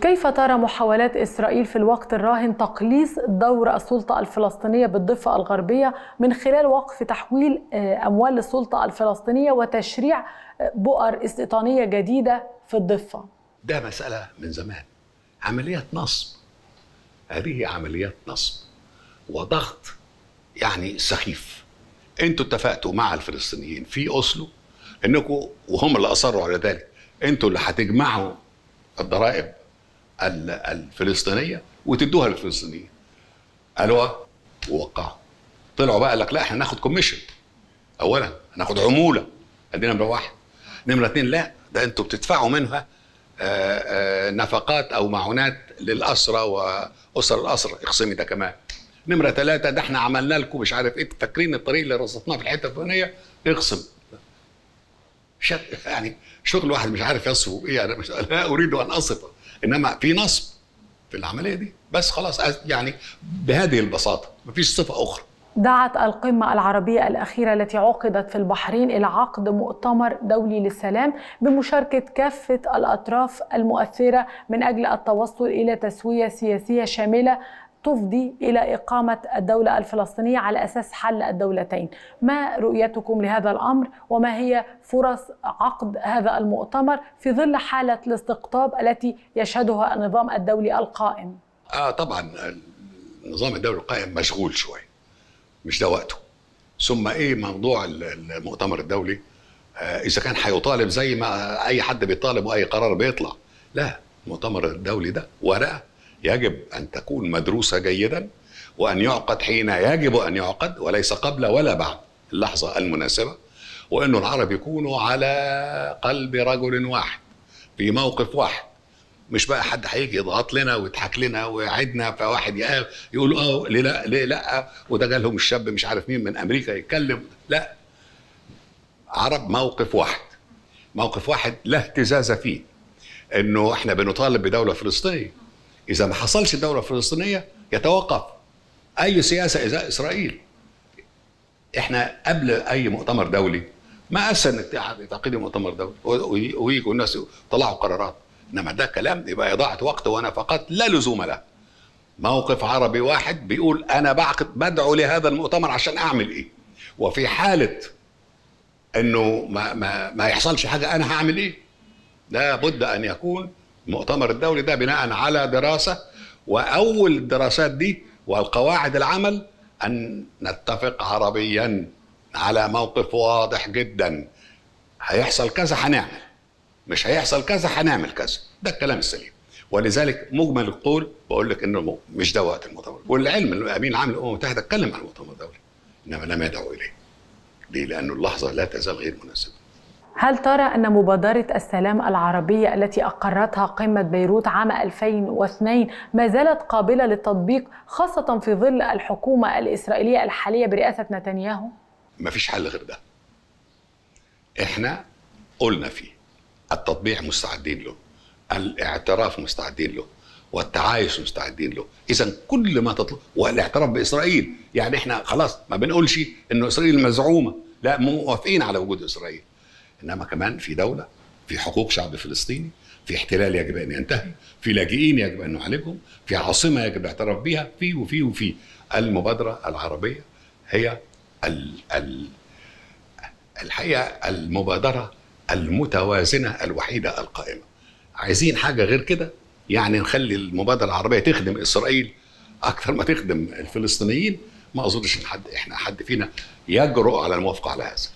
كيف ترى محاولات إسرائيل في الوقت الراهن تقليص دور السلطة الفلسطينية بالضفة الغربية من خلال وقف تحويل أموال للسلطة الفلسطينية وتشريع بؤر استيطانية جديدة في الضفة؟ ده مسألة من زمان، عملية نصب، هذه عمليات نصب وضغط يعني سخيف. انتوا اتفقتوا مع الفلسطينيين في أوسلو انكم، وهم اللي أصروا على ذلك، انتوا اللي هتجمعوا الضرائب الفلسطينيه وتدوها للفلسطينيين. قالوا ووقعوا. طلعوا بقى قال لك لا احنا هناخد كوميشن، اولا هناخد عموله، ادي نمره واحد. نمره اثنين، لا ده انتوا بتدفعوا منها نفقات او معونات للاسرى واسر الاسرى، اخصمي ده كمان. نمره ثلاثه، ده احنا عملنا لكم مش عارف ايه، فاكرين الطريق اللي رصدناه في الحته الفلانيه، اخصم. يعني شغل واحد مش عارف يصفه ايه، انا مش لا اريد ان اصفه، انما في نصب في العمليه دي، بس خلاص يعني بهذه البساطه، مفيش صفه اخرى. دعت القمه العربيه الاخيره التي عقدت في البحرين الى عقد مؤتمر دولي للسلام بمشاركه كافه الاطراف المؤثره من اجل التوصل الى تسويه سياسيه شامله تفضي الى اقامه الدوله الفلسطينيه على اساس حل الدولتين. ما رؤيتكم لهذا الامر، وما هي فرص عقد هذا المؤتمر في ظل حاله الاستقطاب التي يشهدها النظام الدولي القائم؟ طبعا النظام الدولي القائم مشغول شويه، مش ده وقته. ثم ايه موضوع المؤتمر الدولي؟ اذا كان هيطالب زي ما اي حد بيطالب واي قرار بيطلع، لا، المؤتمر الدولي ده ورقه يجب أن تكون مدروسة جيدا، وأن يعقد حين يجب أن يعقد وليس قبل ولا بعد اللحظة المناسبة، وأن العرب يكونوا على قلب رجل واحد في موقف واحد، مش بقى حد هيجي يضغط لنا ويضحك لنا ويعدنا، فواحد يقول ليه لا ليه لا، وده جالهم الشاب مش عارف مين من أمريكا يتكلم، لا، عرب موقف واحد، موقف واحد لا اهتزاز فيه، إنه إحنا بنطالب بدولة فلسطينية. إذا ما حصلش الدولة الفلسطينية يتوقف أي سياسة إزاء إسرائيل. إحنا قبل أي مؤتمر دولي ما أسهل إنك تعقيد مؤتمر دولي ويجوا الناس طلعوا قرارات، إنما ده كلام يبقى إضاعة وقت ونفقات لا لزوم له. موقف عربي واحد بيقول أنا بدعو لهذا المؤتمر عشان أعمل إيه، وفي حالة إنه ما يحصلش حاجة أنا هعمل إيه. لابد أن يكون المؤتمر الدولي ده بناء على دراسة، وأول الدراسات دي والقواعد العمل أن نتفق عربيا على موقف واضح جدا، هيحصل كذا هنعمل، مش هيحصل كذا هنعمل كذا، ده الكلام السليم. ولذلك مجمل القول بقول لك إنه مش ده وقت المؤتمر، والعلم الأمين العام للأمم المتحدة اتكلم عن المؤتمر الدولي، إنما لم يدعو إليه. ليه؟ لأنه اللحظة لا تزال غير مناسبة. هل ترى أن مبادرة السلام العربية التي أقرتها قمة بيروت عام 2002 ما زالت قابلة للتطبيق، خاصة في ظل الحكومة الإسرائيلية الحالية برئاسة نتنياهو؟ مفيش حل غير ده. إحنا قلنا فيه التطبيع مستعدين له، الاعتراف مستعدين له، والتعايش مستعدين له. إذا كل ما تطلب، والاعتراف بإسرائيل، يعني إحنا خلاص ما بنقولش إنه إسرائيل مزعومة، لا، موافقين على وجود إسرائيل. إنما كمان في دولة، في حقوق شعب فلسطيني، في احتلال يجب أن ينتهي، في لاجئين يجب أن نعالجهم، في عاصمة يجب الاعتراف بها، في وفي وفي. المبادرة العربية هي الحقيقة المبادرة المتوازنة الوحيدة القائمة. عايزين حاجة غير كده؟ يعني نخلي المبادرة العربية تخدم إسرائيل أكثر ما تخدم الفلسطينيين؟ ما أظنش إن حد فينا يجرؤ على الموافقة على هذا.